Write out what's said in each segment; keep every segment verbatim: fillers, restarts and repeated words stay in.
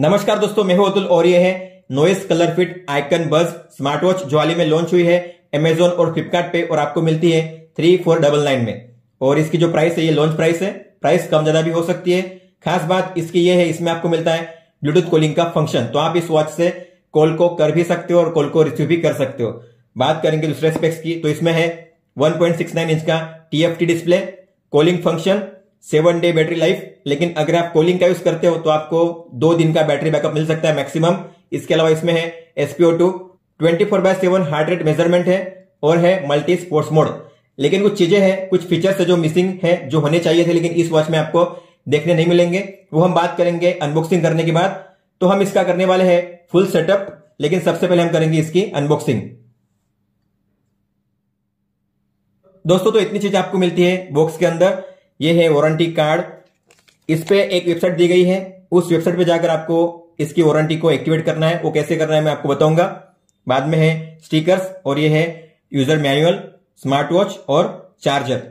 नमस्कार दोस्तों, मैं हूं अतुल और ये है Noise ColorFit Icon Buzz smart watch जो हाल ही में लॉन्च हुई है अमेजोन और फ्लिपकार्ट पे और आपको मिलती है थ्री फोर डबल नाइन में। और इसकी जो प्राइस है ये लॉन्च प्राइस है, प्राइस कम ज्यादा भी हो सकती है। खास बात इसकी ये है, इसमें आपको मिलता है ब्लूटूथ कॉलिंग का फंक्शन, तो आप इस वॉच से कॉल को कर भी सकते हो और कॉल को रिसीव भी कर सकते हो। बात करेंगे दूसरे स्पेक्स की तो इसमें है one point six nine inch का T F T display, calling function, seven day battery life. लेकिन अगर आप कॉलिंग का यूज करते हो तो आपको दो दिन का बैटरी बैकअप मिल सकता है मैक्सिमम। इसके अलावा इसमें है S P O two, twenty four by seven heart rate measurement है और है मल्टी स्पोर्ट्स मोड। लेकिन कुछ चीजें हैं, कुछ फीचर्स है जो मिसिंग है, जो होने चाहिए थे लेकिन इस वॉच में आपको देखने नहीं मिलेंगे। वो हम बात करेंगे अनबॉक्सिंग करने के बाद। तो हम इसका करने वाले हैं फुल सेटअप, लेकिन सबसे पहले हम करेंगे इसकी अनबॉक्सिंग। दोस्तों तो इतनी चीज आपको मिलती है बॉक्स के अंदर। ये है वारंटी कार्ड, इस पे एक वेबसाइट दी गई है, उस वेबसाइट पे जाकर आपको इसकी वारंटी को एक्टिवेट करना है। वो कैसे करना है मैं आपको बताऊंगा। बाद में है स्टिकर्स और ये है यूजर मैनुअल, स्मार्ट वॉच और चार्जर।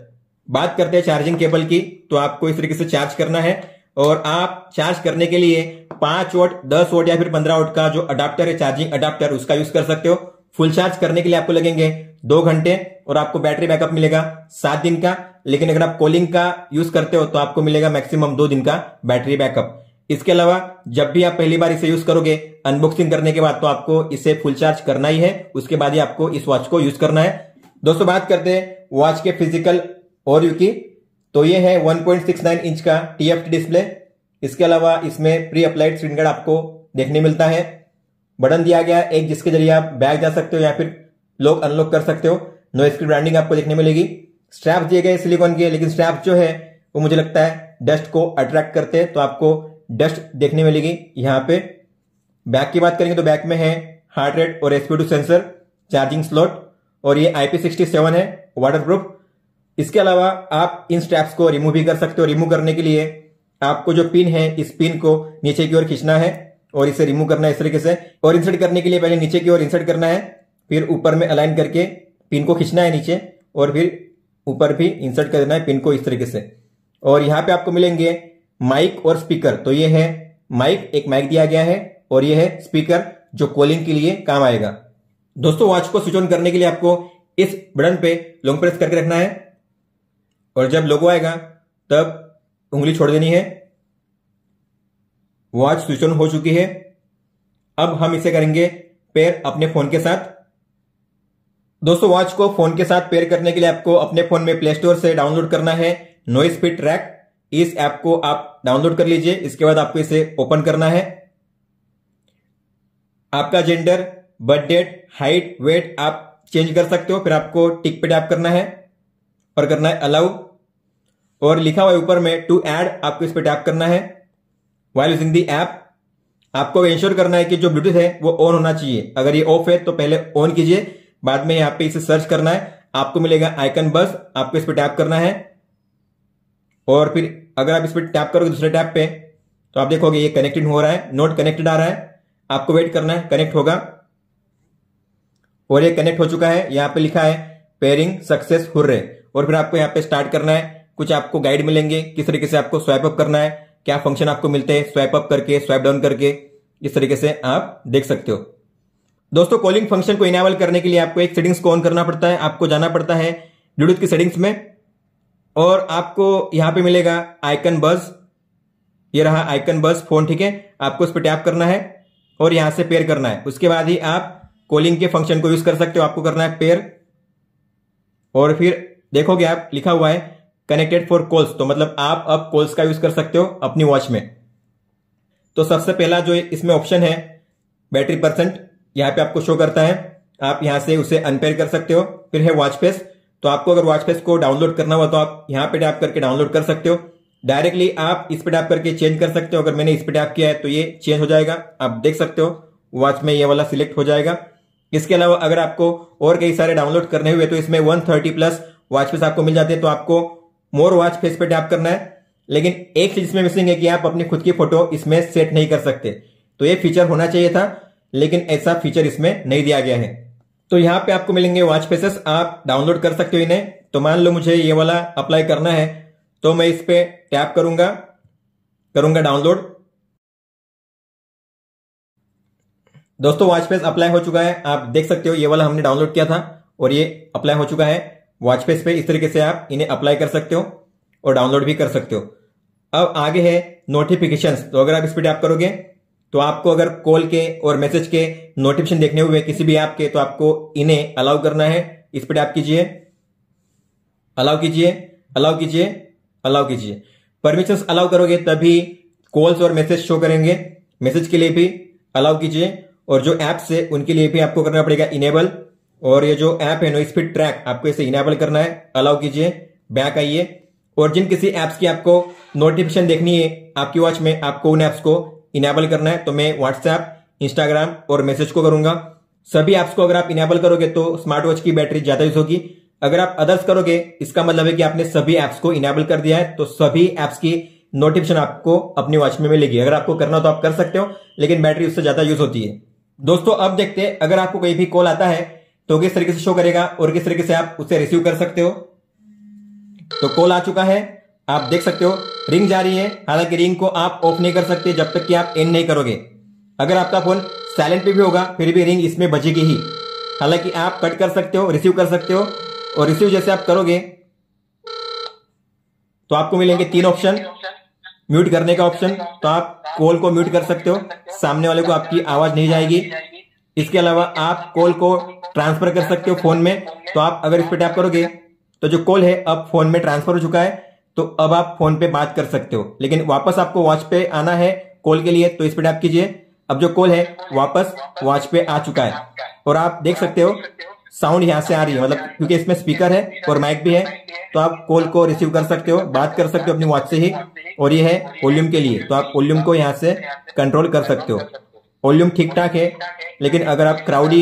बात करते हैं चार्जिंग केबल की, तो आपको इस तरीके से चार्ज करना है। और आप चार्ज करने के लिए पांच वोट, दस वोट या फिर पंद्रह वोट का जो अडाप्टर है, चार्जिंग अडाप्टर, उसका यूज कर सकते हो। फुल चार्ज करने के लिए आपको लगेंगे दो घंटे और आपको बैटरी बैकअप मिलेगा सात दिन का। लेकिन अगर आप कॉलिंग का यूज करते हो तो आपको मिलेगा मैक्सिमम दो दिन का बैटरी बैकअप। इसके अलावा जब भी आप पहली बार इसे यूज करोगे अनबॉक्सिंग करने के बाद, तो आपको इसे फुल चार्ज करना ही है, उसके बाद ही आपको इस वॉच को यूज करना है। दोस्तों बात करते हैं वॉच के फिजिकल ओवरव्यू की, तो ये है one point six nine inch का टी एफ टी डिस्प्ले। इसके अलावा इसमें प्री अप्लाइड स्क्रीन गार्ड आपको देखने मिलता है। बटन दिया गया एक, जिसके जरिए आप बैग जा सकते हो या फिर लॉक अनलॉक कर सकते हो। नॉइस की ब्रांडिंग आपको देखने मिलेगी। स्ट्रैप दिए गए सिलिकॉन के, लेकिन स्ट्रैप जो है वो मुझे लगता है डस्ट को अट्रैक्ट करते हैं, तो आपको डस्ट देखने मिलेगी यहाँ पे। बैग की बात करेंगे तो बैग में है हार्ट रेट और S P O two sensor, charging slot और ये आई पी सिक्सटी सेवन है, वाटरप्रूफ। इसके अलावा आप इन स्ट्रैप्स को रिमूव भी कर सकते हो। रिमूव करने के लिए आपको जो पिन है, इस पिन को नीचे की ओर खींचना है और इसे रिमूव करना है इस तरीके से। और इंसर्ट करने के लिए पहले नीचे की ओर इंसर्ट करना है, फिर ऊपर में अलाइन करके पिन को खींचना है नीचे और फिर ऊपर भी इंसर्ट कर देना है पिन को इस तरीके से। और यहाँ पे आपको मिलेंगे माइक और स्पीकर, तो ये है माइक, एक माइक दिया गया है और ये है स्पीकर जो कॉलिंग के लिए काम आएगा। दोस्तों वॉच को स्विच ऑन करने के लिए आपको इस बटन पे लॉन्ग प्रेस करके रखना है और जब लोगो आएगा तब उंगली छोड़ देनी है। वॉच स्विच ऑन हो चुकी है। अब हम इसे करेंगे पेयर अपने फोन के साथ। दोस्तों वॉच को फोन के साथ पेयर करने के लिए आपको अपने फोन में प्ले स्टोर से डाउनलोड करना है नॉइस फिट ट्रैक। इस ऐप को आप डाउनलोड कर लीजिए। इसके बाद आपको इसे ओपन करना है। आपका gender, birth date, height, weight आप चेंज कर सकते हो। फिर आपको टिक पे टैप करना है और करना है अलाउ, और लिखा हुआ है ऊपर में टू ऐड, आपको इस पे टैप करना है। व्हाइल यूजिंग दी ऐप आपको इंश्योर करना है कि जो ब्लूटूथ है वो ऑन होना चाहिए। अगर ये ऑफ है तो पहले ऑन कीजिए, बाद में यहाँ पे इसे सर्च करना है, आपको मिलेगा आइकन बस, आपको इस पर टैप करना है। और फिर अगर आप इस पर टैप करोगे दूसरे टैप पे तो आप देखोगे ये कनेक्टेड हो रहा है, नोट कनेक्टेड आ रहा है। आपको वेट करना है, कनेक्ट होगा और ये कनेक्ट हो चुका है। यहाँ पे लिखा है पेयरिंग सक्सेस, हुर्रे। और फिर आपको यहाँ पे स्टार्ट करना है। कुछ आपको गाइड मिलेंगे किस तरीके से आपको स्वाइप अप करना है, क्या फंक्शन आपको मिलते हैं स्वाइप अप करके, स्वाइप डाउन करके, इस तरीके से आप देख सकते हो। दोस्तों कॉलिंग फंक्शन को इनेबल करने के लिए आपको एक सेटिंग्स को ऑन करना पड़ता है। आपको जाना पड़ता है ब्लूटूथ की सेटिंग्स में और आपको यहाँ पे मिलेगा आइकन बज। ये रहा आइकन बज फोन, ठीक है। आपको उस पर टैप करना है और यहाँ से पेयर करना है। उसके बाद ही आप कॉलिंग के फंक्शन को यूज कर सकते हो। आपको करना है पेयर और फिर देखोगे आप लिखा हुआ है कनेक्टेड फॉर कॉल्स, तो मतलब आप अब कॉल्स का यूज कर सकते हो अपनी वॉच में। तो सबसे पहला जो इसमें ऑप्शन है बैटरी परसेंट, यहाँ पे आपको शो करता है, आप यहाँ से उसे अनपेयर कर सकते हो। फिर है वॉच फेस, तो आपको अगर वॉच फेस को डाउनलोड करना हो तो आप यहाँ पे टैप करके डाउनलोड कर सकते हो। डायरेक्टली आप इस पे टैप करके चेंज कर सकते हो। अगर मैंने इस पे टैप किया है तो ये चेंज हो जाएगा, आप देख सकते हो वॉच में ये वाला सिलेक्ट हो जाएगा। इसके अलावा अगर आपको और कई सारे डाउनलोड करने हुए तो इसमें one thirty plus watch face आपको मिल जाते हैं, तो आपको मोर वॉच फेस पे टैप करना है। लेकिन एक चीज इसमें मिसिंग है कि आप अपनी खुद की फोटो इसमें सेट नहीं कर सकते, तो ये फीचर होना चाहिए था लेकिन ऐसा फीचर इसमें नहीं दिया गया है। तो यहाँ पे आपको मिलेंगे वॉच फेसेस, आप डाउनलोड कर सकते हो इन्हें। तो मान लो मुझे ये वाला अप्लाई करना है, तो मैं इस पे टैप करूंगा करूंगा डाउनलोड। दोस्तों वॉच फेस अप्लाई हो चुका है। आप देख सकते हो ये वाला हमने डाउनलोड किया था और ये अप्लाई हो चुका है वॉच फेस पे। इस तरीके से आप इन्हें अप्लाई कर सकते हो और डाउनलोड भी कर सकते हो। अब आगे है नोटिफिकेशंस। तो अगर आप इस पे टैप करोगे तो आपको अगर कॉल के और मैसेज के नोटिफिकेशन देखने हुए किसी भी ऐप के, तो आपको इन्हें अलाउ करना है। इस पे टैप कीजिए, अलाउ कीजिए, अलाउ कीजिए, अलाउ कीजिए। परमिशंस अलाउ करोगे तभी कॉल्स और मैसेज शो करेंगे। मैसेज के लिए भी अलाउ कीजिए और जो ऐप्स है उनके लिए भी आपको करना पड़ेगा इनेबल। और ये जो ऐप है नॉइस फिट ट्रैक, आपको इसे इनेबल करना है। अलाउ कीजिए, बैक आइए। और जिन किसी ऐप्स की आपको नोटिफिकेशन देखनी है आपकी वॉच में, आपको उन ऐप्स को इनेबल करना है। तो मैं व्हाट्सएप, इंस्टाग्राम और मैसेज को करूंगा। सभी ऐप्स को अगर आप इनेबल करोगे तो स्मार्ट वॉच की बैटरी ज्यादा यूज होगी। अगर आप अदर्स करोगे इसका मतलब है कि आपने सभी ऐप्स को इनेबल कर दिया है, तो सभी ऐप्स की नोटिफिकेशन आपको अपनी वॉच में मिलेगी। अगर आपको करना हो तो आप कर सकते हो, लेकिन बैटरी उससे ज्यादा यूज होती है। दोस्तों अब देखते हैं अगर आपको कोई भी कॉल आता है तो किस तरीके से शो करेगा और किस तरीके से आप उसे रिसीव कर सकते हो। तो कॉल आ चुका है, आप देख सकते हो रिंग जा रही है। हालांकि रिंग को आप ऑफ नहीं कर सकते जब तक कि आप एंड नहीं करोगे। अगर आपका फोन साइलेंट पे भी होगा फिर भी रिंग इसमें बजेगी ही। हालांकि आप कट कर सकते हो, रिसीव कर सकते हो। और रिसीव जैसे आप करोगे तो आपको मिलेंगे तीन ऑप्शन। म्यूट करने का ऑप्शन, तो आप कॉल को म्यूट कर सकते हो, सामने वाले को आपकी आवाज नहीं जाएगी। इसके अलावा आप कॉल को ट्रांसफर कर सकते हो फोन में। तो आप अगर इस पर टैप करोगे तो जो कॉल है अब फोन में ट्रांसफर हो चुका है, तो अब आप फोन पे बात कर सकते हो। लेकिन वापस आपको वॉच पे आना है कॉल के लिए, तो इस पे टैप कीजिए। अब जो कॉल है वापस वॉच पे आ चुका है और आप देख सकते हो साउंड यहाँ से आ रही है, मतलब क्योंकि इसमें स्पीकर है और माइक भी है। तो आप कॉल को रिसीव कर सकते हो, बात कर सकते हो अपनी वॉच से ही। और ये है वॉल्यूम के लिए, तो आप वॉल्यूम को यहाँ से कंट्रोल कर सकते हो। वॉल्यूम ठीक ठाक है, लेकिन अगर आप क्राउडी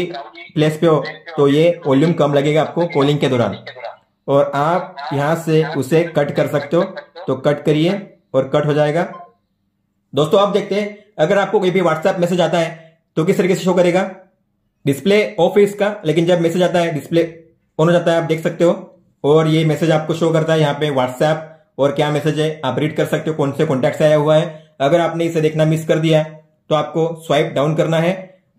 प्लेस पे हो तो ये वॉल्यूम कम लगेगा आपको कॉलिंग के दौरान। और आप यहां से उसे कट कर सकते हो, तो कट करिए और कट हो जाएगा। दोस्तों आप देखते हैं अगर आपको कोई भी व्हाट्सएप मैसेज आता है तो किस तरीके से शो करेगा। डिस्प्ले ऑफ है इसका, लेकिन जब मैसेज आता है डिस्प्ले ऑन हो जाता है, आप देख सकते हो। और ये मैसेज आपको शो करता है यहाँ पे व्हाट्सएप, और क्या मैसेज है आप रीड कर सकते हो, कौन से कॉन्टैक्ट से आया हुआ है। अगर आपने इसे देखना मिस कर दिया तो आपको स्वाइप डाउन करना है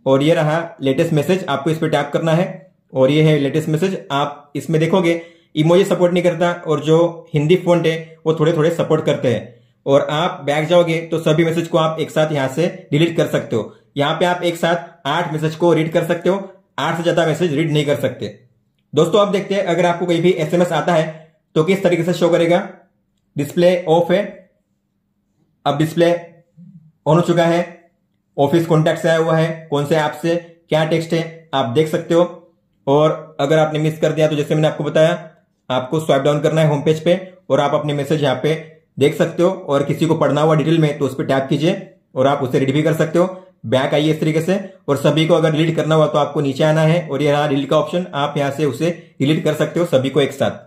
और ये रहा लेटेस्ट मैसेज, आपको इस पर टैप करना है। और ये है लेटेस्ट मैसेज। आप इसमें देखोगे इमोजी सपोर्ट नहीं करता और जो हिंदी फॉन्ट है वो थोड़े थोड़े सपोर्ट करते हैं। और आप बैक जाओगे तो सभी मैसेज को आप एक साथ यहाँ से डिलीट कर सकते हो। यहाँ पे आप एक साथ आठ मैसेज को रीड कर सकते हो, आठ से ज्यादा मैसेज रीड नहीं कर सकते। दोस्तों आप देखते हैं अगर आपको कोई भी एसएमएस आता है तो किस तरीके से शो करेगा। डिस्प्ले ऑफ है, अब डिस्प्ले ऑन हो चुका है। ऑफिस कॉन्टैक्ट से आया हुआ है, कौन से ऐप से, क्या टेक्स्ट है आप देख सकते हो। और अगर आपने मिस कर दिया तो जैसे मैंने आपको बताया आपको स्वाइप डाउन करना है होम पेज पे और आप अपने मैसेज यहाँ पे देख सकते हो। और किसी को पढ़ना हुआ डिटेल में तो उस पर टैप कीजिए और आप उसे रीड भी कर सकते हो। बैक आइए इस तरीके से। और सभी को अगर डिलीट करना हुआ तो आपको नीचे आना है और ये रहा डिलीट का ऑप्शन, आप यहाँ से उसे डिलीट कर सकते हो सभी को एक साथ।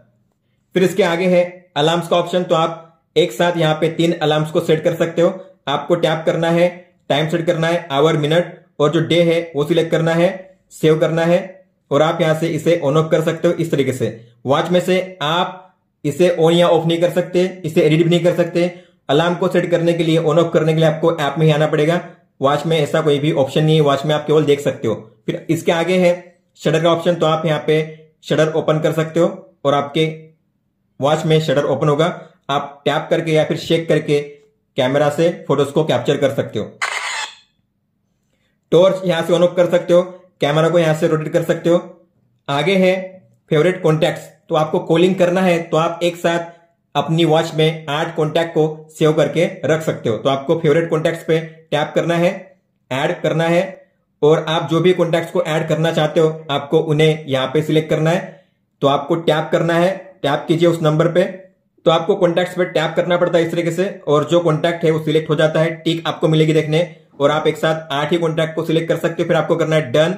फिर इसके आगे है अलार्म्स का ऑप्शन, तो आप एक साथ यहाँ पे तीन अलार्म्स को सेट कर सकते हो। आपको टैप करना है, टाइम सेट करना है, आवर, मिनट और जो डे है वो सिलेक्ट करना है, सेव करना है और आप यहां से इसे ऑन ऑफ कर सकते हो। इस तरीके से वॉच में से आप इसे ऑन या ऑफ नहीं कर सकते, इसे एडिट भी नहीं कर सकते। अलार्म को सेट करने के लिए, ऑन ऑफ करने के लिए आपको ऐप में ही आना पड़ेगा। वॉच में ऐसा कोई भी ऑप्शन नहीं है, वॉच में आप केवल देख सकते हो। फिर इसके आगे है शटर का ऑप्शन, तो आप यहाँ पे शटर ओपन कर सकते हो और आपके वॉच में शटर ओपन होगा। आप टैप करके या फिर शेक करके कैमरा से फोटोज को कैप्चर कर सकते हो। टॉर्च यहां से ऑन ऑफ कर सकते हो, कैमरा को यहां से रोटेट कर सकते हो। आगे है फेवरेट कॉन्टैक्ट्स, तो आपको कॉलिंग करना है तो आप एक साथ अपनी वॉच में आठ कॉन्टैक्ट को सेव करके रख सकते हो। तो आपको फेवरेट कॉन्टैक्ट्स पे टैप करना है, ऐड करना है और आप जो भी कॉन्टैक्ट्स को ऐड करना चाहते हो आपको उन्हें यहाँ पे सिलेक्ट करना है। तो आपको टैप करना है, टैप कीजिए उस नंबर पे। तो आपको कॉन्टैक्ट्स पे टैप करना पड़ता है इस तरीके से और जो कॉन्टैक्ट है वो सिलेक्ट हो जाता है, टिक आपको मिलेगी देखने। और आप एक साथ आठ ही कॉन्टैक्ट को सिलेक्ट कर सकते हो। फिर आपको करना है डन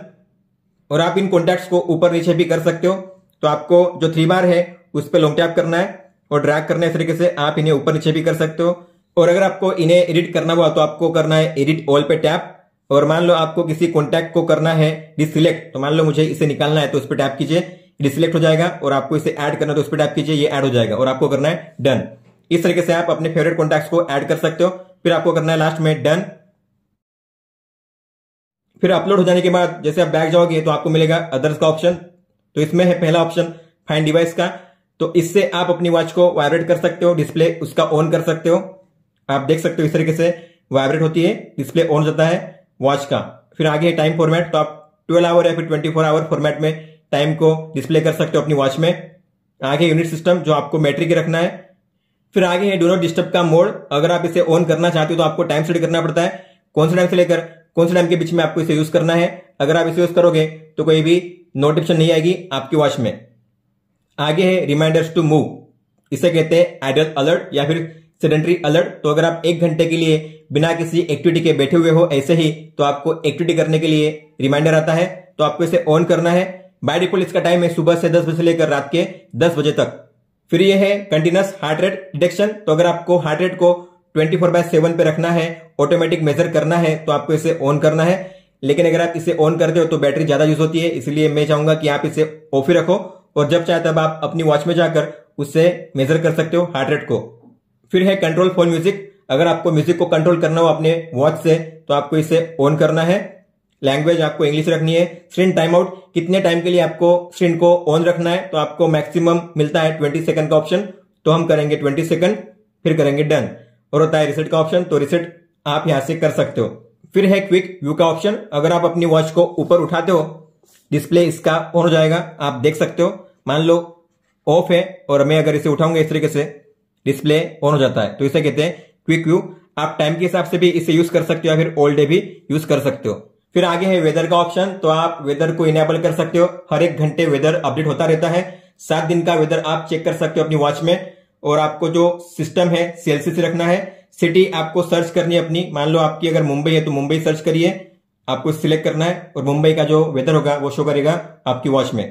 और आप इन कॉन्टैक्ट्स को ऊपर नीचे भी कर सकते हो। तो आपको जो थ्री बार है उस पर लॉन्ग टैप करना है और ड्रैग करना है इस तरीके से, आप इन्हें ऊपर नीचे भी कर सकते हो। और अगर आपको इन्हें एडिट करना हुआ तो आपको करना है एडिट ऑल पे टैप। और मान लो आपको किसी कॉन्टैक्ट को करना है डिसलेक्ट, तो मान लो मुझे इसे निकालना है तो उस पर टैप कीजिए, डिसलेक्ट हो जाएगा। और आपको इसे ऐड करना है तो उस पर टैप कीजिए, ये ऐड हो जाएगा। और आपको करना है डन। इस तरीके से आप अपने फेवरेट कॉन्टैक्ट्स को ऐड कर सकते हो। फिर आपको करना है लास्ट में डन। फिर अपलोड हो जाने के बाद जैसे आप बैक जाओगे तो आपको मिलेगा अदर्स का ऑप्शन। तो इसमें है पहला ऑप्शन फाइंड डिवाइस का। तो इससे आप अपनी वॉच को वाइब्रेट कर सकते हो, डिस्प्ले उसका ऑन कर सकते हो। आप देख सकते हो इस तरीके से वाइब्रेट होती है, डिस्प्ले ऑन हो जाता है वॉच का। फिर आगे है टाइम फॉर्मेट। तो आप ट्वेल्व आवर या फिर ट्वेंटी फोर आवर फॉर्मेट में टाइम को डिस्प्ले कर सकते हो अपनी वॉच में। आगे यूनिट सिस्टम जो आपको मैट्रिक रखना है। फिर आगे है डू नॉट डिस्टर्ब का मोड। अगर आप इसे ऑन करना चाहते हो तो आपको टाइम सेट करना पड़ता है, कौन से टाइम से लेकर कौन से टाइम के बीच में आपको इसे यूज करना है। अगर आप इसे यूज करोगे तो कोई भी नोटिफिकेशन नहीं आएगी आपकी वॉच में। आगे है रिमाइंडर्स टू मूव। इसे कहते हैं एडल्ट अलर्ट या फिर सेडेंटरी अलर्ट। तो अगर आप एक घंटे के लिए बिना किसी एक्टिविटी के बैठे हुए हो ऐसे ही, तो आपको एक्टिविटी करने के लिए रिमाइंडर आता है, तो आपको इसे ऑन करना है। बाय डिफॉल्ट इसका टाइम है सुबह से दस बजे से लेकर रात के दस बजे तक। फिर यह है कंटिन्यूअस हार्ट रेट डिटेक्शन। तो अगर आपको हार्ट रेट को ट्वेंटी फोर बाय सेवन पे रखना है, ऑटोमेटिक मेजर करना है, तो आपको इसे ऑन करना है। लेकिन अगर आप इसे ऑन करते हो तो बैटरी ज्यादा यूज होती है, इसलिए मैं चाहूंगा कि आप इसे ऑफ ही रखो और जब चाहे तब आप अपनी वॉच में जाकर उससे मेजर कर सकते हो हार्ट रेट को। फिर है कंट्रोल फॉर म्यूजिक। अगर आपको म्यूजिक को कंट्रोल करना हो अपने वॉच से तो आपको इसे ऑन करना है। लैंग्वेज आपको इंग्लिश रखनी है। स्क्रीन टाइम आउट, कितने टाइम के लिए आपको स्क्रीन को ऑन रखना है, तो आपको मैक्सिमम मिलता है ट्वेंटी सेकंड का ऑप्शन, तो हम करेंगे ट्वेंटी सेकंड, फिर करेंगे डन। और होता है रिसेट का ऑप्शन, तो रिसेट आप यहां से कर सकते हो। फिर है क्विक व्यू का ऑप्शन। अगर आप अपनी वॉच को ऊपर उठाते हो डिस्प्ले इसका ऑन हो जाएगा, आप देख सकते हो। मान लो ऑफ है और मैं अगर इसे उठाऊंगा इस तरीके से डिस्प्ले ऑन हो जाता है, तो इसे कहते हैं क्विक व्यू। आप टाइम के हिसाब से भी इसे यूज कर सकते हो या फिर ऑल डे भी यूज कर सकते हो। फिर आगे है वेदर का ऑप्शन। तो आप वेदर को इनेबल कर सकते हो, हर एक घंटे वेदर अपडेट होता रहता है। सात दिन का वेदर आप चेक कर सकते हो अपनी वॉच में। और आपको जो सिस्टम है सेल्सियस रखना है। सिटी आपको सर्च करनी है अपनी, मान लो आपकी अगर मुंबई है तो मुंबई सर्च करिए, आपको सिलेक्ट करना है और मुंबई का जो वेदर होगा वो शो करेगा आपकी वॉच में।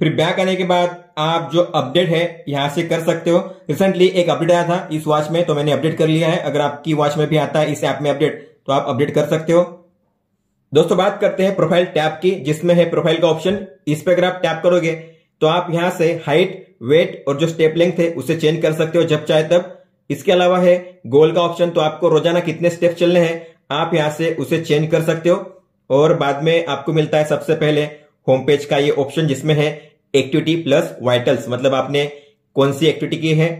फिर बैक आने के बाद आप जो अपडेट है यहां से कर सकते हो। रिसेंटली एक अपडेट आया था इस वॉच में, तो मैंने अपडेट कर लिया है। अगर आपकी वॉच में भी आता है इस ऐप में अपडेट, तो आप अपडेट कर सकते हो। दोस्तों बात करते हैं प्रोफाइल टैब की, जिसमें है प्रोफाइल का ऑप्शन। इस पर अगर आप टैप करोगे तो आप यहां से हाइट, वेट और जो स्टेप लेंथ है उसे चेंज कर सकते हो जब चाहे तब। इसके अलावा है गोल का ऑप्शन। तो आपको रोजाना कितने स्टेप चलने हैं आप यहां से उसे चेंज कर सकते हो। और बाद में आपको मिलता है सबसे पहले होम पेज का ये ऑप्शन, जिसमें है एक्टिविटी प्लस वाइटल्स, मतलब आपने कौन सी एक्टिविटी की है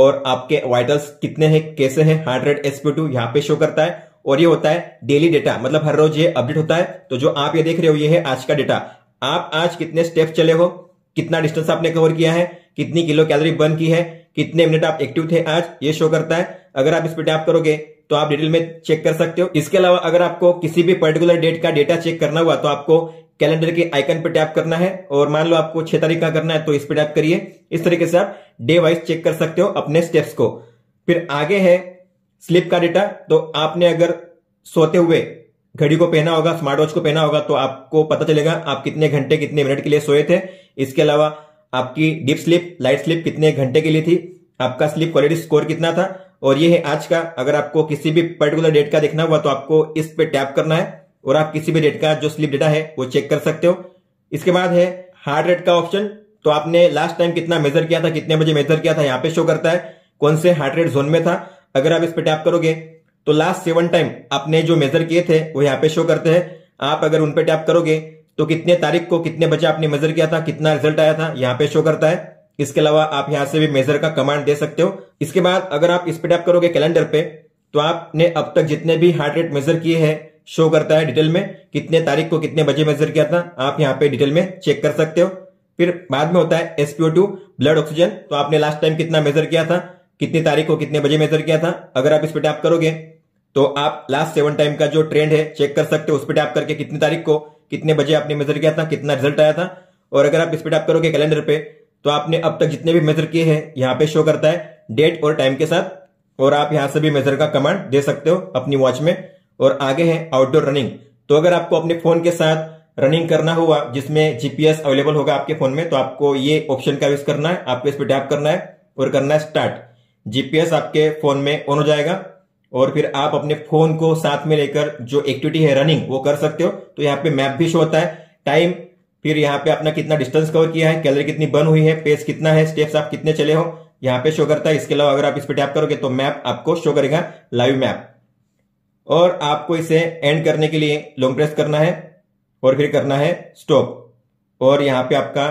और आपके वाइटल्स कितने हैं, कैसे हैं, heart rate, S P O two यहाँ पे शो करता है। और ये होता है डेली डेटा, मतलब हर रोज ये अपडेट होता है। तो जो आप ये देख रहे हो ये है आज का डेटा। आप आज कितने स्टेप चले हो, कितना डिस्टेंस आपने कवर किया है, कितनी किलो कैलोरी बर्न की है, कितने मिनट आप एक्टिव थे आज, ये शो करता है। अगर आप इस पर टैप करोगे तो आप डिटेल में चेक कर सकते हो। इसके अलावा अगर आपको किसी भी पर्टिकुलर डेट का डेटा चेक करना हुआ तो आपको कैलेंडर के आइकन पर टैप करना है। और मान लो आपको छह तारीख का करना है तो इस पर टैप करिए। इस तरीके से आप डे वाइज चेक कर सकते हो अपने स्टेप्स को। फिर आगे है स्लिप का डेटा। तो आपने अगर सोते हुए घड़ी को पहना होगा, स्मार्ट वॉच को पहना होगा, तो आपको पता चलेगा आप कितने घंटे कितने मिनट के लिए सोए थे। इसके अलावा आपकी डीप स्लिप, लाइट स्लिप कितने घंटे के लिए थी, आपका स्लिप क्वालिटी स्कोर कितना था। और ये है आज का। अगर आपको किसी भी पर्टिकुलर डेट का देखना हुआ तो आपको इस पे टैप करना है और आप किसी भी डेट का जो स्लिप डेटा है वो चेक कर सकते हो। इसके बाद है हार्ट रेट का ऑप्शन। तो आपने लास्ट टाइम कितना मेजर किया था, कितने बजे मेजर किया था, यहाँ पे शो करता है कौन से हार्ट रेट जोन में था। अगर आप इस पे टैप करोगे तो लास्ट सेवन टाइम आपने जो मेजर किए थे वो यहाँ पे शो करते हैं। आप अगर उन पे टैप करोगे तो कितने तारीख को कितने बजे आपने मेजर किया था, कितना रिजल्ट आया था, यहाँ पे शो करता है। इसके अलावा आप यहाँ से भी मेजर का कमांड दे सकते हो। इसके बाद अगर आप इस पे टैप करोगे कैलेंडर पे, तो आपने अब तक जितने भी हार्ट रेट मेजर किए हैं शो करता है डिटेल में, कितने तारीख को कितने बजे मेजर किया था आप यहाँ पे डिटेल में चेक कर सकते हो। फिर बाद में होता है S P O two blood oxygen. तो आपने लास्ट टाइम कितना मेजर किया था, कितनी तारीख को कितने बजे मेजर किया था। अगर आप इस पे टैप करोगे तो आप लास्ट सेवन टाइम का जो ट्रेंड है चेक कर सकते हो, उस पे टैप करके कितनी तारीख को कितने बजे आपने मेजर किया था, कितना रिजल्ट आया था। और अगर आप इस पे टैप करोगे कैलेंडर पे, तो आपने अब तक जितने भी मेजर किए हैं यहाँ पे शो करता है डेट और टाइम के साथ। और आप यहाँ से भी मेजर का कमांड दे सकते हो अपनी वॉच में। और आगे है आउटडोर रनिंग। तो अगर आपको अपने फोन के साथ रनिंग करना हुआ जिसमें जी पी एस अवेलेबल होगा आपके फोन में, तो आपको ये ऑप्शन का यूज करना है। आपको इस पे टैप करना है और करना है स्टार्ट। जी पी एस आपके फोन में ऑन हो जाएगा और फिर आप अपने फोन को साथ में लेकर जो एक्टिविटी है रनिंग वो कर सकते हो। तो यहाँ पे मैप भी शो होता है, टाइम, फिर यहाँ पे अपना कितना डिस्टेंस कवर किया है, कैलोरी कितनी बर्न हुई है, पेस कितना है, स्टेप्स आप कितने चले हो यहाँ पे शो करता है। इसके अलावा अगर आप इस पे टैप करोगे तो मैप आपको शो करेगा, लाइव मैप। और आपको इसे एंड करने के लिए लॉन्ग प्रेस करना है और फिर करना है स्टॉप। और यहाँ पे आपका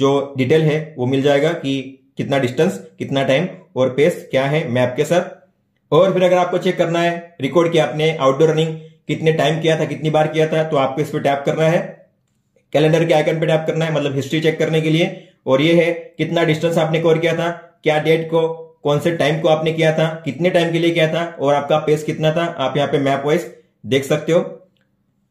जो डिटेल है वो मिल जाएगा कि कितना डिस्टेंस, कितना टाइम और पेस क्या है मैप के साथ। और फिर अगर आपको चेक करना है रिकॉर्ड किया आपने आउटडोर रनिंग कितने टाइम किया था, कितनी बार किया था, तो आपको इस पर टैप करना है, कैलेंडर के आइकन पे टैप करना है, मतलब हिस्ट्री चेक करने के लिए। और ये है कितना डिस्टेंस आपने कवर किया था, क्या डेट को, कौन से टाइम को आपने किया था, कितने टाइम के लिए किया था और आपका पेस कितना था, आप यहाँ पे मैप वाइज देख सकते हो।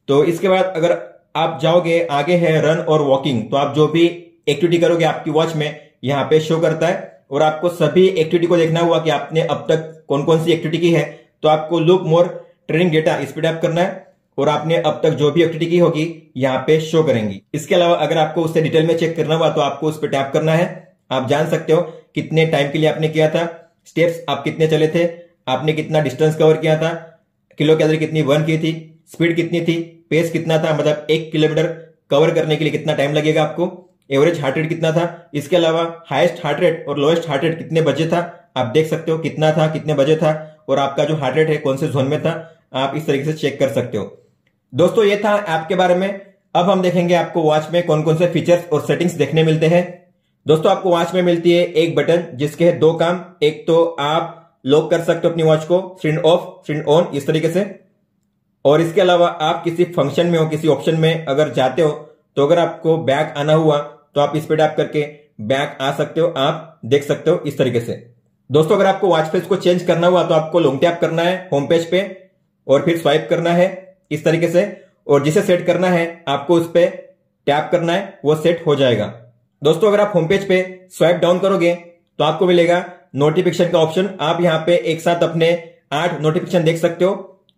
तो इसके बाद अगर आप जाओगे आगे है रन और वॉकिंग, तो आप जो भी एक्टिविटी करोगे आपकी वॉच में यहाँ पे शो करता है और आपको सभी एक्टिविटी को देखना हुआ कि आपने अब तक कौन कौन सी एक्टिविटी की है। तो आपको लुक मोर ट्रेनिंग डेटा इस पे टैप करना है और आपने अब तक जो भी एक्टिविटी की होगी यहाँ पे शो करेंगी। इसके अलावा अगर आपको उससे डिटेल में चेक करना हुआ तो आपको उस पर टैप करना है। आप जान सकते हो कितने टाइम के लिए आपने किया था, स्टेप्स आप कितने चले थे, आपने कितना डिस्टेंस कवर किया था, किलो कैलोरी कितनी बर्न की थी, स्पीड कितनी थी, पेस कितना था, मतलब एक किलोमीटर कवर करने के लिए कितना टाइम लगेगा आपको, एवरेज हार्ट रेट कितना था। इसके अलावा हाईएस्ट हार्ट रेट और लोएस्ट हार्ट रेट कितने बजे था आप देख सकते हो, कितना था, कितने बजे था और आपका जो हार्ट रेट है कौन से जोन में था, आप इस तरीके से चेक कर सकते हो। दोस्तों ये था ऐप के बारे में। अब हम देखेंगे आपको वॉच में कौन कौन से फीचर्स और सेटिंग्स देखने मिलते हैं। दोस्तों आपको वॉच में मिलती है एक बटन जिसके है दो काम, एक तो आप लॉक कर सकते हो अपनी वॉच को, स्क्रीन ऑफ स्क्रीन ऑन इस तरीके से, और इसके अलावा आप किसी फंक्शन में हो, किसी ऑप्शन में अगर जाते हो तो अगर आपको बैक आना हुआ तो आप इस पर टैप करके बैक आ सकते हो, आप देख सकते हो इस तरीके से। दोस्तों अगर आपको वॉच फेस को चेंज करना हुआ तो आपको लॉन्ग टैप करना है होम पेज पे और फिर स्वाइप करना है इस तरीके से, और जिसे सेट करना है आपको उस पर टैप करना है, वो सेट हो जाएगा। दोस्तों अगर आप होम पेज पे स्वाइप डाउन करोगे तो आपको मिलेगा नोटिफिकेशन का ऑप्शन, आप यहाँ पे एक साथ अपने आठ नोटिफिकेशन देख सकते हो।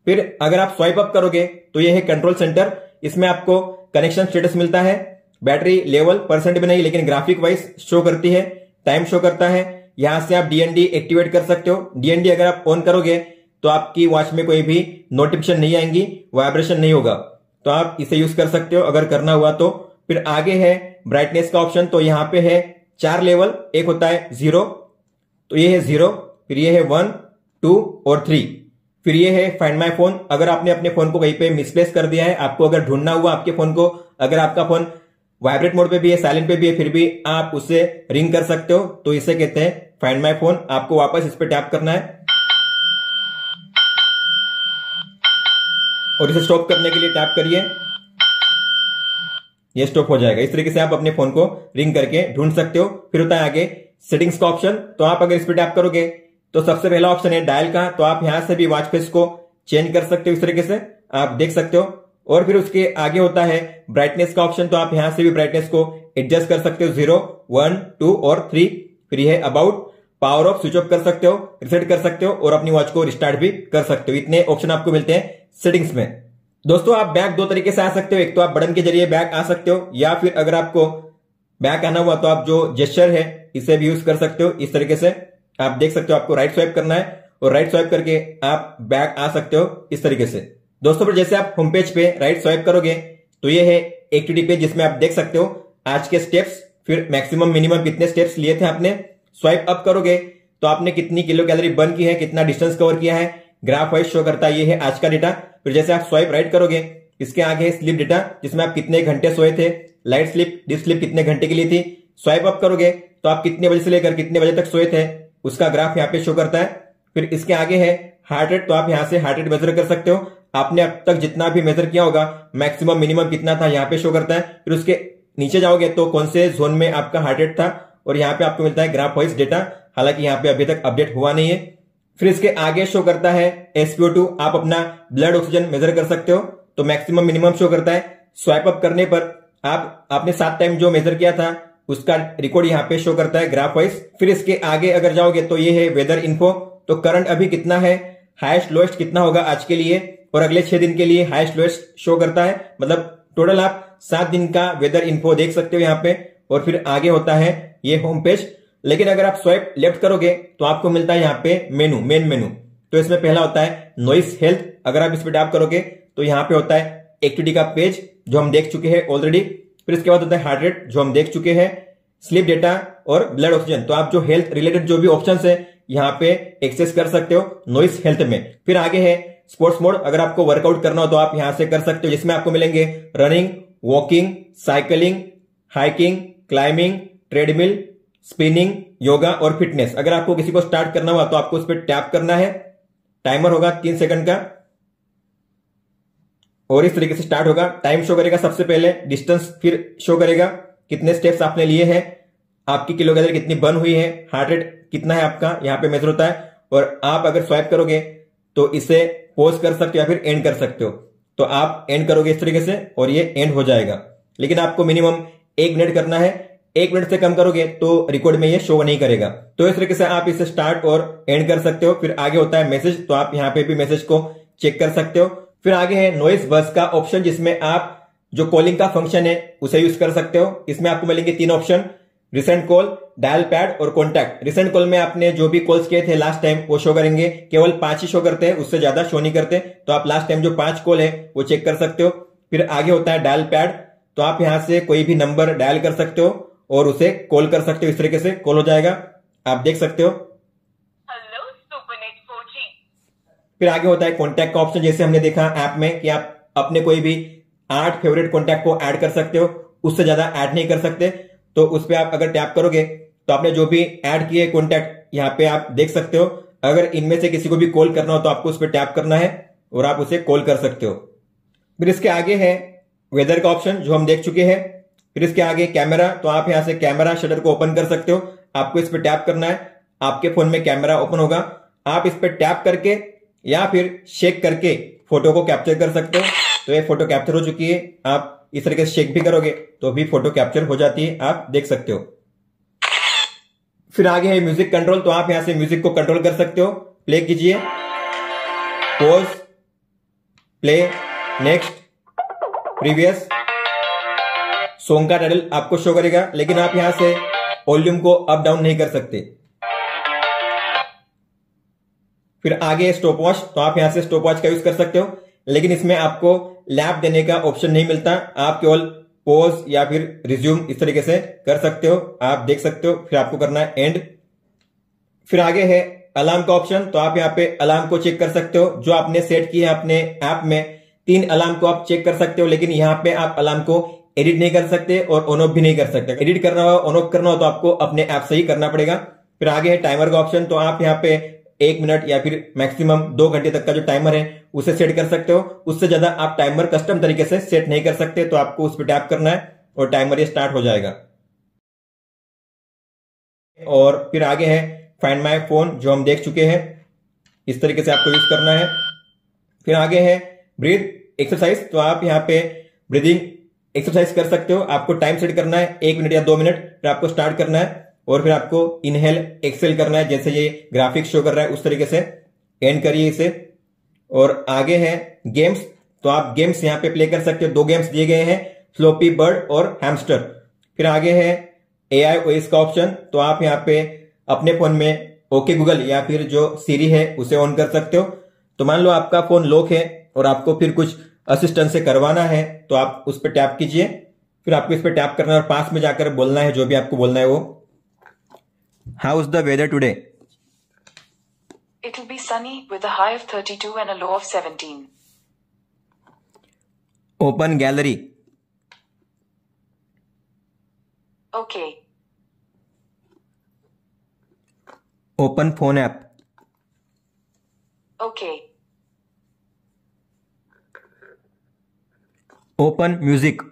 फिर अगर आप स्वाइप अप करोगे तो यह है कंट्रोल सेंटर, इसमें आपको कनेक्शन स्टेटस मिलता है, बैटरी लेवल परसेंट में नहीं लेकिन ग्राफिक वाइज शो करती है, टाइम शो करता है। यहां से आप डीएनडी एक्टिवेट कर सकते हो, डीएनडी अगर आप ऑन करोगे तो आपकी वॉच में कोई भी नोटिफिकेशन नहीं आएंगी, वाइब्रेशन नहीं होगा, तो आप इसे यूज कर सकते हो अगर करना हुआ तो। फिर आगे है ब्राइटनेस का ऑप्शन, तो यहाँ पे है चार लेवल, एक होता है जीरो, तो ये है जीरो, फिर ये है वन, टू और थ्री। फिर ये है फाइंड माय फोन, अगर आपने अपने फोन को कहीं पे मिसप्लेस कर दिया है, आपको अगर ढूंढना हुआ आपके फोन को, अगर आपका फोन वाइब्रेट मोड पे भी है, साइलेंट पे भी है, फिर भी आप उसे रिंग कर सकते हो, तो इसे कहते हैं फाइंड माय फोन। आपको वापस इस पे टैप करना है और इसे स्टॉप करने के लिए टैप करिए, ये स्टॉप हो जाएगा। इस तरीके से आप अपने फोन को रिंग करके ढूंढ सकते हो। फिर होता है आगे सेटिंग्स का ऑप्शन, तो आप अगर इस पे टैप करोगे तो सबसे पहला ऑप्शन है डायल का, तो आप यहां से भी वॉच फेस को चेंज कर सकते हो, इस तरीके से आप देख सकते हो। और फिर उसके आगे होता है ब्राइटनेस का ऑप्शन, तो आप यहां से भी ब्राइटनेस को एडजस्ट कर सकते हो, जीरो, वन, टू और थ्री। फिर यह about, power off switch off कर सकते हो, रिसेट कर सकते हो और अपनी वॉच को रिस्टार्ट भी कर सकते हो। इतने ऑप्शन आपको मिलते हैं सेटिंग्स में। दोस्तों आप बैक दो तरीके से आ सकते हो, एक तो आप बटन के जरिए बैक आ सकते हो, या फिर अगर आपको बैक आना हुआ तो आप जो जेस्चर है इसे भी यूज कर सकते हो। इस तरीके से आप देख सकते हो, आपको राइट स्वाइप करना है और राइट स्वाइप करके आप बैक आ सकते हो इस तरीके से। दोस्तों पर जैसे आप होम पेज पे राइट स्वाइप करोगे तो ये है एक्टिविटी पेज, जिसमें आप देख सकते हो आज के स्टेप्स, फिर मैक्सिमम मिनिमम कितने स्टेप्स लिए थे आपने। स्वाइप अप करोगे तो आपने कितनी किलो कैलोरी बर्न की है, कितना डिस्टेंस कवर किया है, ग्राफ वाइज शो करता है, ये है आज का डेटा। फिर जैसे आप स्वाइप राइट करोगे, इसके आगे है स्लीप डेटा, जिसमें आप कितने घंटे सोए थे, लाइट स्लीप, डीप स्लीप कितने घंटे के लिए थी। स्वाइप अप करोगे तो आप कितने बजे से लेकर कितने बजे तक सोए थे, उसका ग्राफ यहाँ पे शो करता है। फिर इसके आगे है हार्ट रेट, तो आप यहाँ से हार्ट रेट मेजर कर सकते हो, आपने अब तक जितना भी मेजर किया होगा, मैक्सिमम मिनिमम कितना था यहाँ पे शो करता है। फिर उसके नीचे जाओगे तो कौन से जोन में आपका हार्ट रेट था, और यहाँ पे आपको मिलता है ग्राफ वाइज डेटा, हालांकि यहाँ पे अभी तक अपडेट हुआ नहीं है। फिर इसके आगे शो करता है एस पी ओ टू, आप अपना ब्लड ऑक्सीजन मेजर कर सकते हो, तो मैक्सिमम मिनिमम शो करता है। स्वाइप अप करने पर आप आपने सात टाइम जो मेजर किया था उसका रिकॉर्ड यहाँ पे शो करता है ग्राफ वाइज। फिर इसके आगे अगर जाओगे तो ये है वेदर इन्फो, तो करंट अभी कितना है, हाईएस्ट लोएस्ट कितना होगा आज के लिए और अगले छह दिन के लिए हाईएस्ट लोएस्ट शो करता है, मतलब टोटल आप सात दिन का वेदर इन्फो देख सकते हो यहाँ पे। और फिर आगे होता है ये होम पेज, लेकिन अगर आप स्वाइप लेफ्ट करोगे तो आपको मिलता है यहाँ पे मेनू, मेन मेनू, तो इसमें पहला होता है नॉइस हेल्थ, अगर आप इस पर टैप करोगे तो यहाँ पे होता है एक्टिविटी का पेज जो हम देख चुके हैं ऑलरेडी। फिर इसके बाद होता है हार्ट रेट जो हम देख चुके हैं, स्लीप डेटा और ब्लड ऑक्सीजन, तो आप जो हेल्थ रिलेटेड जो भी ऑप्शन है यहाँ पे एक्सेस कर सकते हो नॉइस हेल्थ में। फिर आगे है स्पोर्ट्स मोड अगर आपको वर्कआउट करना हो तो आप यहां से कर सकते हो, जिसमें आपको मिलेंगे running, walking, cycling, hiking, climbing, treadmill, spinning, yoga और फिटनेस। अगर आपको किसी को स्टार्ट करना हुआ तो आपको उस पर टैप करना है, टाइमर होगा तीन सेकंड का और इस तरीके से स्टार्ट होगा। टाइम शो करेगा सबसे पहले, डिस्टेंस फिर शो करेगा कितने स्टेप्स आपने लिए हैं, आपकी किलो कैलोरी कितनी बर्न हुई है, हार्ट रेट कितना है आपका यहाँ पे मेजर होता है। और आप अगर स्वाइप करोगे तो इसे पॉज कर सकते हो या फिर एंड कर सकते हो। तो आप एंड करोगे इस तरीके से और ये एंड हो जाएगा, लेकिन आपको मिनिमम एक मिनट करना है। एक मिनट से कम करोगे तो रिकॉर्ड में ये शो नहीं करेगा। तो इस तरीके से आप इसे स्टार्ट और एंड कर सकते हो। फिर आगे होता है मैसेज, तो आप यहाँ पे भी मैसेज को चेक कर सकते हो। फिर आगे है नॉइस बस का ऑप्शन, जिसमें आप जो कॉलिंग का फंक्शन है उसे यूज कर सकते हो। इसमें आपको मिलेंगे तीन option, recent call, dial pad और कॉन्टैक्ट। रिसेंट कॉल में आपने जो भी कॉल्स किए थे लास्ट टाइम वो शो करेंगे, केवल पांच ही शो करते हैं, उससे ज्यादा शो नहीं करते। तो आप लास्ट टाइम जो पांच कॉल है वो चेक कर सकते हो। फिर आगे होता है डायल पैड, तो आप यहां से कोई भी नंबर डायल कर सकते हो और उसे कॉल कर सकते हो। इस तरीके से कॉल हो जाएगा, आप देख सकते हो। फिर आगे होता है कॉन्टैक्ट का ऑप्शन, जैसे हमने देखा ऐप में कि आप अपने कोई भी आठ फेवरेट कॉन्टैक्ट को ऐड कर सकते हो, उससे ज्यादा ऐड नहीं कर सकते। तो उस पर आप अगर टैप करोगे तो आपने जो भी ऐड किए कॉन्टैक्ट यहाँ पे आप देख सकते हो। अगर इनमें से किसी को भी कॉल करना हो तो आपको उस पर टैप करना है और आप उसे कॉल कर सकते हो। फिर इसके आगे है वेदर का ऑप्शन जो हम देख चुके हैं। फिर इसके आगे कैमरा, तो आप यहाँ से कैमरा शटर को ओपन कर सकते हो। आपको इस पर टैप करना है, आपके फोन में कैमरा ओपन होगा। आप इस पर टैप करके या फिर शेक करके फोटो को कैप्चर कर सकते हो। तो ये फोटो कैप्चर हो चुकी है। आप इस तरीके से शेक भी करोगे तो भी फोटो कैप्चर हो जाती है, आप देख सकते हो। फिर आगे है म्यूजिक कंट्रोल, तो आप यहां से म्यूजिक को कंट्रोल कर सकते हो। प्ले कीजिए, pause, play, next, previous. Song का टाइटल आपको शो करेगा, लेकिन आप यहां से वॉल्यूम को अप डाउन नहीं कर सकते। फिर आगे स्टॉप वॉच, तो आप यहां से स्टॉप वॉच का यूज कर सकते हो, लेकिन इसमें आपको लैप देने का ऑप्शन नहीं मिलता। आप केवल पॉज या फिर रिज्यूम इस तरीके से कर सकते हो, आप देख सकते हो। फिर आपको करना है एंड। फिर आगे है अलार्म का ऑप्शन, तो आप यहाँ पे अलार्म को चेक कर सकते हो जो आपने सेट किए हैं अपने ऐप में। तीन अलार्म को आप चेक कर सकते हो, लेकिन यहाँ पे आप अलार्म को एडिट नहीं कर सकते और ऑन ऑफ भी नहीं कर सकते। एडिट करना हो, ऑन ऑफ करना हो तो आपको अपने ऐप से ही करना पड़ेगा। फिर आगे है टाइमर का ऑप्शन, तो आप यहाँ पे एक मिनट या फिर मैक्सिमम दो घंटे तक का जो टाइमर है उसे सेट कर सकते हो। उससे ज्यादा आप टाइमर कस्टम तरीके से सेट नहीं कर सकते, तो आपको उस पर टैप करना है और टाइमर ये स्टार्ट हो जाएगा। और फिर आगे है फाइंड माय फोन जो हम देख चुके हैं, इस तरीके से आपको यूज करना है। फिर आगे है ब्रीथ एक्सरसाइज, तो आप यहाँ पे ब्रीदिंग एक्सरसाइज कर सकते हो। आपको टाइम सेट करना है एक मिनट या दो मिनट, फिर आपको स्टार्ट करना है और फिर आपको इनहेल एक्सेल करना है, जैसे ये ग्राफिक शो कर रहा है उस तरीके से। एंड करिए इसे। और आगे है गेम्स, तो आप गेम्स यहाँ पे प्ले कर सकते हो। दो गेम्स दिए गए हैं, फ्लोपी बर्ड और हैमस्टर। फिर आगे है एआई वॉइस का ऑप्शन, तो आप यहाँ पे अपने फोन में ओके गूगल या फिर जो सीरी है उसे ऑन कर सकते हो। तो मान लो आपका फोन लॉक है और आपको फिर कुछ असिस्टेंट से करवाना है, तो आप उस पर टैप कीजिए। फिर आपको इस पर टैप करना है और पास में जाकर बोलना है जो भी आपको बोलना है वो। How is the weather today? It will be sunny with a high of thirty-two and a low of seventeen. Open gallery. Okay. Open phone app. Okay. Open music.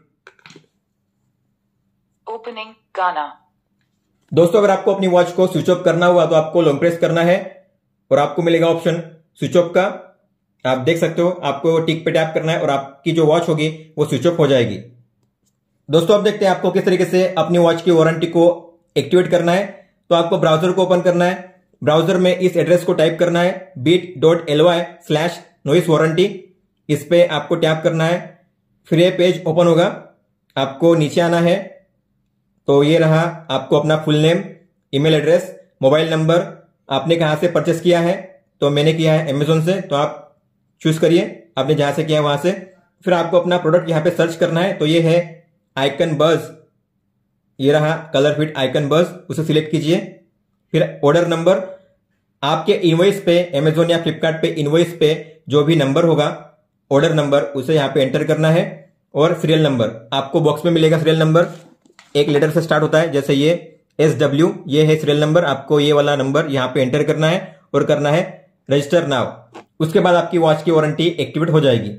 Opening Gaana. दोस्तों, अगर आपको अपनी वॉच को switch off करना हुआ तो आपको long press करना है और आपको मिलेगा ऑप्शन स्विच ऑफ का, आप देख सकते हो। आपको टिक पे टैप करना है और आपकी जो वॉच होगी वो स्विच ऑफ हो जाएगी। दोस्तों, अब देखते हैं आपको किस तरीके से अपनी वॉच की वारंटी को एक्टिवेट करना है। तो आपको ब्राउजर को ओपन करना है। ब्राउजर में इस एड्रेस को टाइप करना है bit dot L Y slash Noise warranty. इस पे आपको टैप करना है, फिर ये पेज ओपन होगा। आपको नीचे आना है, तो ये रहा आपको अपना full name, email address, mobile number, आपने कहाँ से परचेस किया है। तो मैंने किया है अमेजोन से, तो आप चूज करिए आपने जहाँ से किया है वहाँ से। फिर आपको अपना प्रोडक्ट यहाँ पे सर्च करना है, तो ये है आइकन बज़, ये रहा कलर फिट आइकन बज़, उसे सिलेक्ट कीजिए। फिर ऑर्डर नंबर, आपके इनवॉइस पे अमेजोन या फ्लिपकार्ट पे इनवॉइस पे जो भी नंबर होगा, ऑर्डर नंबर, उसे यहाँ पे एंटर करना है और सीरियल नंबर आपको बॉक्स में मिलेगा। सीरियल नंबर एक लेटर से स्टार्ट होता है, जैसे ये एस डब्ल्यू, ये है सीरियल नंबर। आपको ये वाला नंबर यहाँ पे एंटर करना है और करना है रजिस्टर नाउ। उसके बाद आपकी वॉच की वारंटी एक्टिवेट हो जाएगी।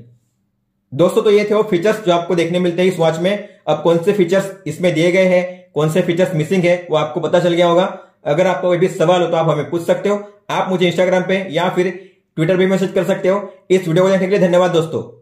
दोस्तों तो ये थे वो फीचर्स जो आपको देखने मिलते हैं इस वॉच में। अब कौन से फीचर्स इसमें दिए गए हैं, कौन से फीचर्स मिसिंग है, वो आपको पता चल गया होगा। अगर आपको कोई भी सवाल हो तो आप हमें पूछ सकते हो। आप मुझे इंस्टाग्राम पे या फिर ट्विटर पे मैसेज कर सकते हो। इस वीडियो को देखने के लिए धन्यवाद दोस्तों।